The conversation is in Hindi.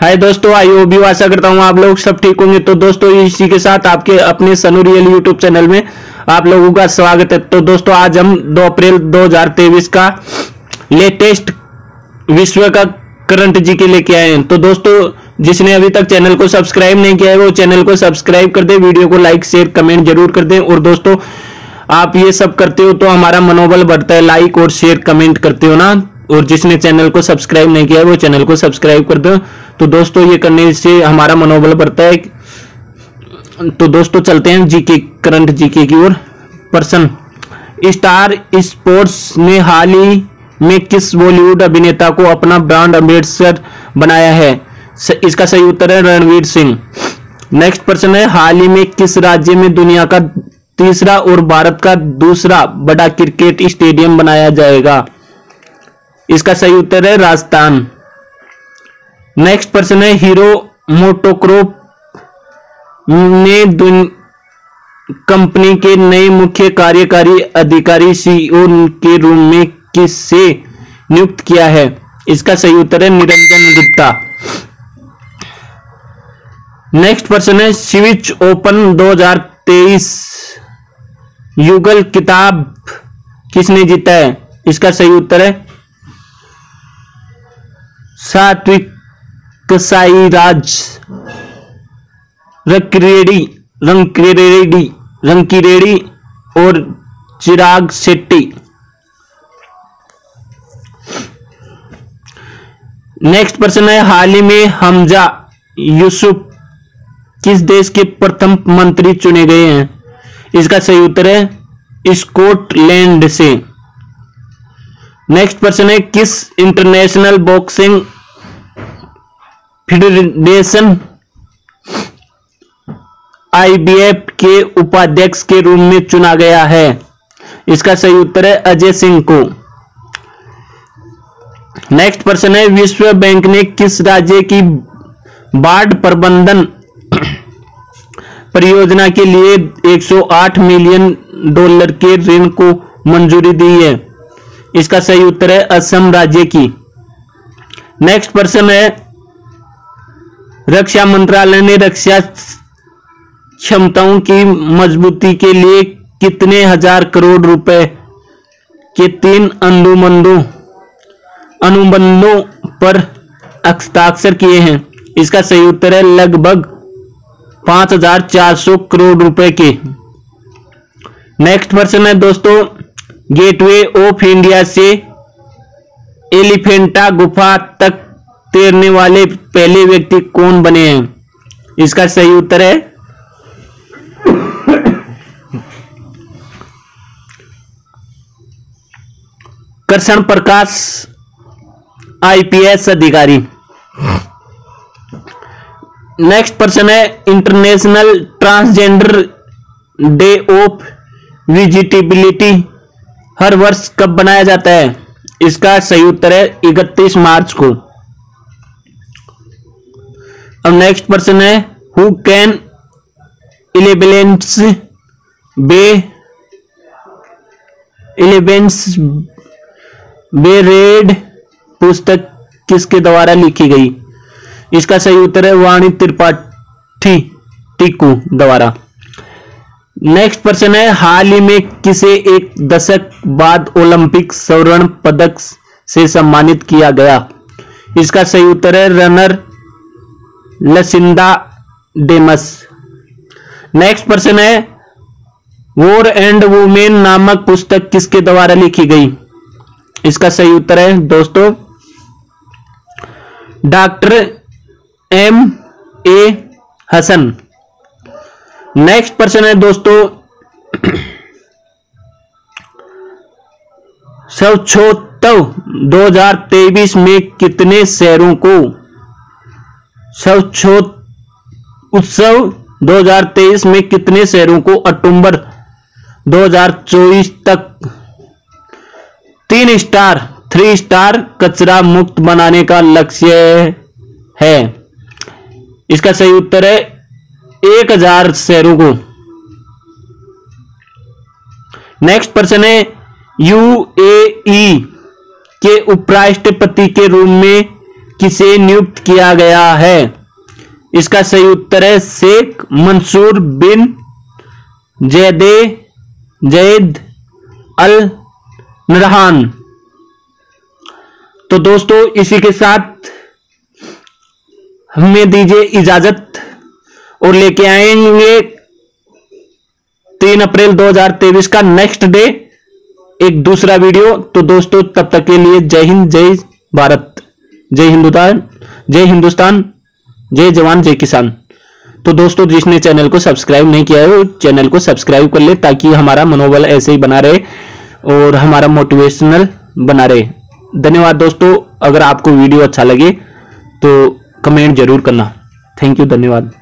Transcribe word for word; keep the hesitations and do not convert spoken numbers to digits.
हाय दोस्तों, आई होप यू आशा करता हूँ आप लोग सब ठीक होंगे। तो दोस्तों इसी के साथ आपके अपने सनू रियल यूट्यूब चैनल में आप लोगों का स्वागत है। तो दोस्तों आज हम दो अप्रैल दो हज़ार तेईस का लेटेस्ट विश्व का करंट जी के लेके आए हैं। तो दोस्तों जिसने अभी तक चैनल को सब्सक्राइब नहीं किया है वो चैनल को सब्सक्राइब कर दे, वीडियो को लाइक शेयर कमेंट जरूर कर दे। और दोस्तों आप ये सब करते हो तो हमारा मनोबल बढ़ता है, लाइक और शेयर कमेंट करते हो ना। और जिसने चैनल को सब्सक्राइब नहीं किया है वो चैनल को सब्सक्राइब कर दो। तो दोस्तों ये करने से हमारा मनोबल बढ़ता है। तो दोस्तों चलते हैं जीके करंट जीके की ओर। पर्सन स्टार स्पोर्ट्स ने हाल ही में किस बॉलीवुड अभिनेता को अपना ब्रांड एंबेसडर बनाया है? इसका सही उत्तर है रणवीर सिंह। नेक्स्ट पर्सन है, हाल ही में किस राज्य में दुनिया का तीसरा और भारत का दूसरा बड़ा क्रिकेट स्टेडियम बनाया जाएगा? इसका सही उत्तर है राजस्थान। नेक्स्ट प्रश्न है, हीरो मोटोकॉर्प ने कंपनी के नए मुख्य कार्यकारी अधिकारी सीईओ के रूप में किससे नियुक्त किया है? इसका सही उत्तर है निरंजन गुप्ता। नेक्स्ट प्रश्न है, स्विच ओपन दो हज़ार तेईस युगल खिताब किसने जीता है? इसका सही उत्तर है सात्विकसाईराज रंकीरेड्डी रंकीरेड्डी रंकीरेड्डी और चिराग शेट्टी। नेक्स्ट पर्सन है, हाल ही में हमजा यूसुफ किस देश के प्रथम मंत्री चुने गए हैं? इसका सही उत्तर है स्कॉटलैंड से। नेक्स्ट पर्सन है, किस इंटरनेशनल बॉक्सिंग फेडरेशन आईबीएफ के उपाध्यक्ष के रूप में चुना गया है? इसका सही उत्तर है अजय सिंह को। नेक्स्ट पर्सन है, विश्व बैंक ने किस राज्य की बाढ़ प्रबंधन परियोजना के लिए एक सौ आठ मिलियन डॉलर के ऋण को मंजूरी दी है? इसका सही उत्तर है असम राज्य की। नेक्स्ट प्रश्न है, रक्षा मंत्रालय ने रक्षा क्षमताओं की मजबूती के लिए कितने हजार करोड़ रुपए के तीन अनुबंधों अनुबंधों पर हस्ताक्षर किए हैं? इसका सही उत्तर है लगभग पांच हजार चार सौ करोड़ रुपए के। नेक्स्ट प्रश्न है दोस्तों, गेटवे ऑफ इंडिया से एलिफेंटा गुफा तक तैरने वाले पहले व्यक्ति कौन बने हैं? इसका सही उत्तर है कृष्ण प्रकाश आईपीएस अधिकारी। नेक्स्ट पर्सन है, international transgender day of visibility हर वर्ष कब बनाया जाता है? इसका सही उत्तर है इकतीस मार्च को। अब नेक्स्ट प्रश्न है, who can elevens by elevens bay red पुस्तक किसके द्वारा लिखी गई? इसका सही उत्तर है वाणी त्रिपाठी टिकू द्वारा। नेक्स्ट प्रश्न है, हाल ही में किसे एक दशक बाद ओलंपिक स्वर्ण पदक से सम्मानित किया गया? इसका सही उत्तर है रनर लसिंदा डेमस। नेक्स्ट प्रश्न है, वॉर एंड वुमेन नामक पुस्तक किसके द्वारा लिखी गई? इसका सही उत्तर है दोस्तों doctor M A Hasan. Next प्रश्न है दोस्तों, स्वच्छ उत्सव दो हज़ार तेईस में कितने शहरों को स्वच्छ उत्सव दो हज़ार तेईस में कितने शहरों को अक्टूबर दो हज़ार चौबीस तक तीन स्टार थ्री स्टार कचरा मुक्त बनाने का लक्ष्य है? इसका सही उत्तर है एक हजार शहरों को। नेक्स्ट प्रश्न है, यूएई के उपराष्ट्रपति के रूप में किसे नियुक्त किया गया है? इसका सही उत्तर है शेख मंसूर बिन जदे जईद अल नरहान। तो दोस्तों इसी के साथ हमें दीजिए इजाजत, और लेके आएंगे तीन अप्रैल दो हज़ार तेईस का नेक्स्ट डे एक दूसरा वीडियो। तो दोस्तों तब तक के लिए जय हिंद, जय भारत, जय हिंदुस्तान, जय हिंदुस्तान, जय जवान, जय किसान। तो दोस्तों जिसने चैनल को सब्सक्राइब नहीं किया है वो चैनल को सब्सक्राइब कर ले, ताकि हमारा मनोबल ऐसे ही बना रहे और हमारा मोटिवेशनल बना रहे। धन्यवाद दोस्तों। अगर आपको वीडियो अच्छा लगे तो कमेंट जरूर करना। थैंक यू, धन्यवाद।